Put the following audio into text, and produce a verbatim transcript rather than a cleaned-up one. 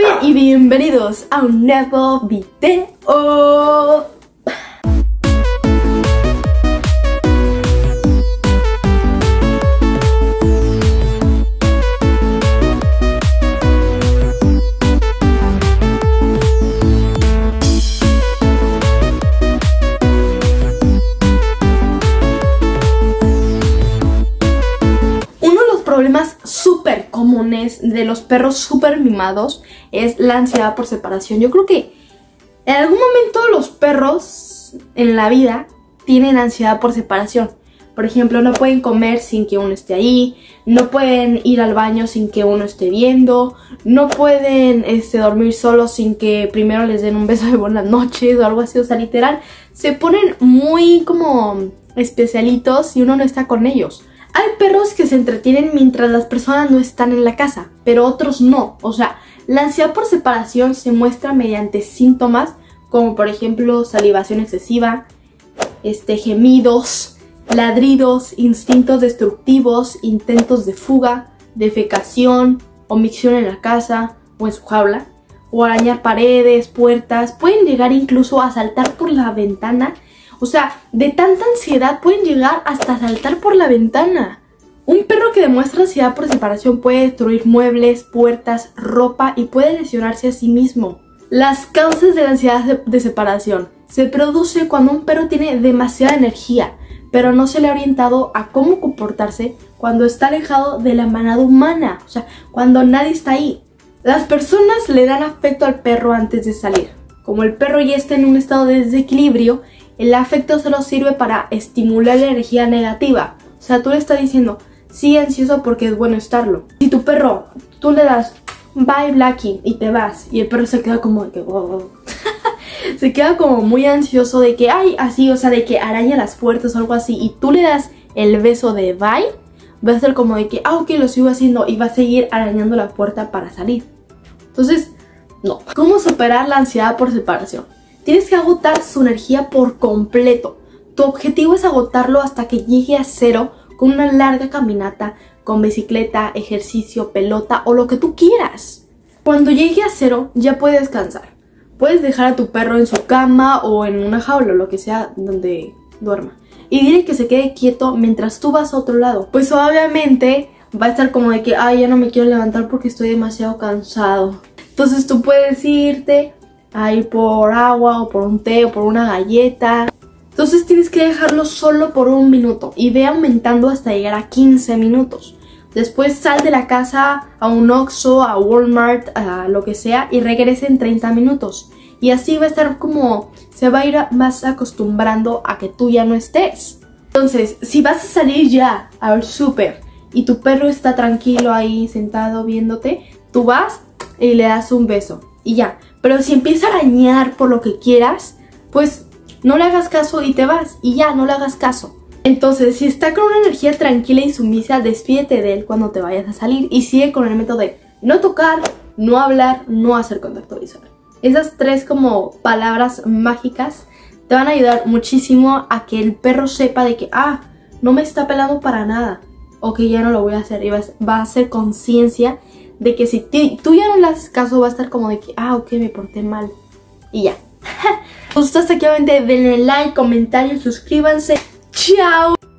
Ruby y bienvenidos a un nuevo video. Problemas súper comunes de los perros súper mimados es la ansiedad por separación. Yo creo que en algún momento los perros en la vida tienen ansiedad por separación. Por ejemplo, no pueden comer sin que uno esté ahí, no pueden ir al baño sin que uno esté viendo, no pueden este, dormir solos sin que primero les den un beso de buenas noches o algo así. O sea, literal, se ponen muy como especialitos si uno no está con ellos. Hay perros que se entretienen mientras las personas no están en la casa, pero otros no. O sea, la ansiedad por separación se muestra mediante síntomas como por ejemplo salivación excesiva, este, gemidos, ladridos, instintos destructivos, intentos de fuga, defecación, omisión en la casa o en su jaula, o arañar paredes, puertas. Pueden llegar incluso a saltar por la ventana. O sea, de tanta ansiedad pueden llegar hasta saltar por la ventana. Un perro que demuestra ansiedad por separación puede destruir muebles, puertas, ropa y puede lesionarse a sí mismo. Las causas de la ansiedad de, de separación. Se produce cuando un perro tiene demasiada energía, pero no se le ha orientado a cómo comportarse cuando está alejado de la manada humana. O sea, cuando nadie está ahí. Las personas le dan afecto al perro antes de salir. Como el perro ya está en un estado de desequilibrio, el afecto solo sirve para estimular la energía negativa. O sea, tú le estás diciendo, sí, ansioso porque es bueno estarlo. Si tu perro, tú le das, bye Blackie, y te vas. Y el perro se queda como de que, wow. Se queda como muy ansioso de que, ay, así, o sea, de que araña las puertas o algo así. Y tú le das el beso de bye, va a ser como de que, ah, ok, lo sigo haciendo. Y va a seguir arañando la puerta para salir. Entonces, no. ¿Cómo superar la ansiedad por separación? Tienes que agotar su energía por completo. Tu objetivo es agotarlo hasta que llegue a cero con una larga caminata, con bicicleta, ejercicio, pelota o lo que tú quieras. Cuando llegue a cero ya puedes descansar. Puedes dejar a tu perro en su cama o en una jaula o lo que sea donde duerma. Y dile que se quede quieto mientras tú vas a otro lado. Pues obviamente va a estar como de que, ay, ya no me quiero levantar porque estoy demasiado cansado. Entonces tú puedes irte a ir por agua o por un té o por una galleta. Entonces tienes que dejarlo solo por un minuto y ve aumentando hasta llegar a quince minutos. Después sal de la casa a un Oxxo, a Walmart, a lo que sea y regresa en treinta minutos. Y así va a estar como, se va a ir más acostumbrando a que tú ya no estés. Entonces, si vas a salir ya al súper y tu perro está tranquilo ahí sentado viéndote, tú vas y le das un beso y ya. Pero si empieza a arañar por lo que quieras, pues no le hagas caso y te vas. Y ya, no le hagas caso. Entonces, si está con una energía tranquila y sumisa, despídete de él cuando te vayas a salir. Y sigue con el método de no tocar, no hablar, no hacer contacto visual. Esas tres como palabras mágicas te van a ayudar muchísimo a que el perro sepa de que, ah, no me está pelando para nada. O que ya no lo voy a hacer. Y va a hacer conciencia de que si tú ya no le haces caso, va a estar como de que, ah, ok, me porté mal. Y ya. Si os gustó, hasta aquí, obviamente denle like, comentario, suscríbanse. ¡Chao!